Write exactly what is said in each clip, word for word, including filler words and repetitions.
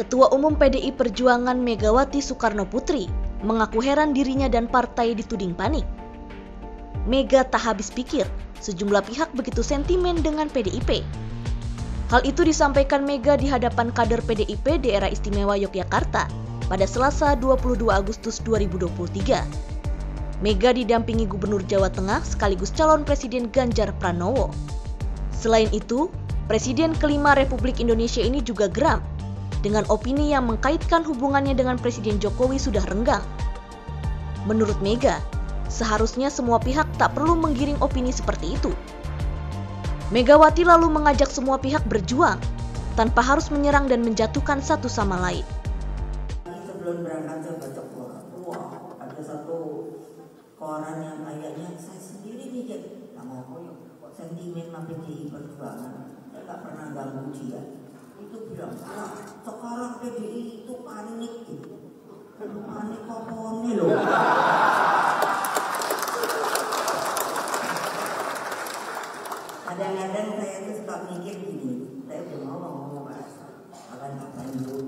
Ketua Umum P D I Perjuangan Megawati Soekarnoputri mengaku heran dirinya dan partai dituding panik. Mega tak habis pikir, sejumlah pihak begitu sentimen dengan P D I P. Hal itu disampaikan Mega di hadapan kader P D I P Daerah Istimewa Yogyakarta pada Selasa dua puluh dua Agustus dua ribu dua puluh tiga. Mega didampingi Gubernur Jawa Tengah sekaligus calon Presiden Ganjar Pranowo. Selain itu, Presiden kelima Republik Indonesia ini juga geram dengan opini yang mengkaitkan hubungannya dengan Presiden Jokowi sudah renggang. Menurut Mega, seharusnya semua pihak tak perlu menggiring opini seperti itu. Megawati lalu mengajak semua pihak berjuang tanpa harus menyerang dan menjatuhkan satu sama lain. Sebelum berangkat saya baca koran, wah ada satu koran yang kayaknya saya sendiri mikir, sama aku kok sentimen sama P D I Perjuangan, saya nggak pernah ganggu dia. Itu bilang, wah sekarang P D I itu panik gitu, panik koponnya loh. Kadang-kadang saya tuh suka mikir gini, saya udah mau ngomong apa-apa dulu.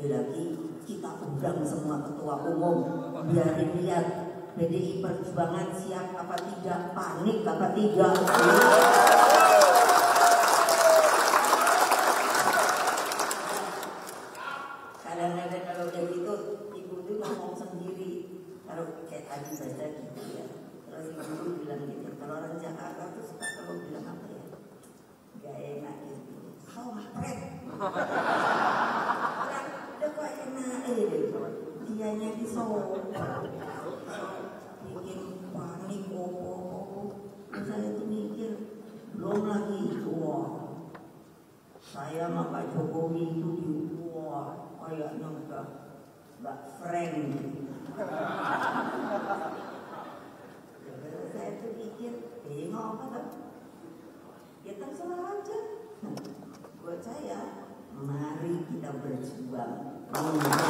Lagi kita undang semua ketua umum biar dilihat P D I Perjuangan siap apa tidak, panik apa tidak. Kadang-kadang kalau udah gitu ibu itu ngomong sendiri, kalau kayak tadi saja gitu ya, terus ibu bilang gitu, kalau orang Jakarta tuh suka kalau bilang apa ya, gak enak gitu, sompret. Dianya disorot, bikin panik, opo-opo. Saya tuh mikir, belum lagi, wah, saya sama Pak Jokowi itu, wah, kayaknya udah nggak friend. Saya tuh mikir, eh nggak apa-apa, ya terserah aja. Buat saya, mari kita berjuang.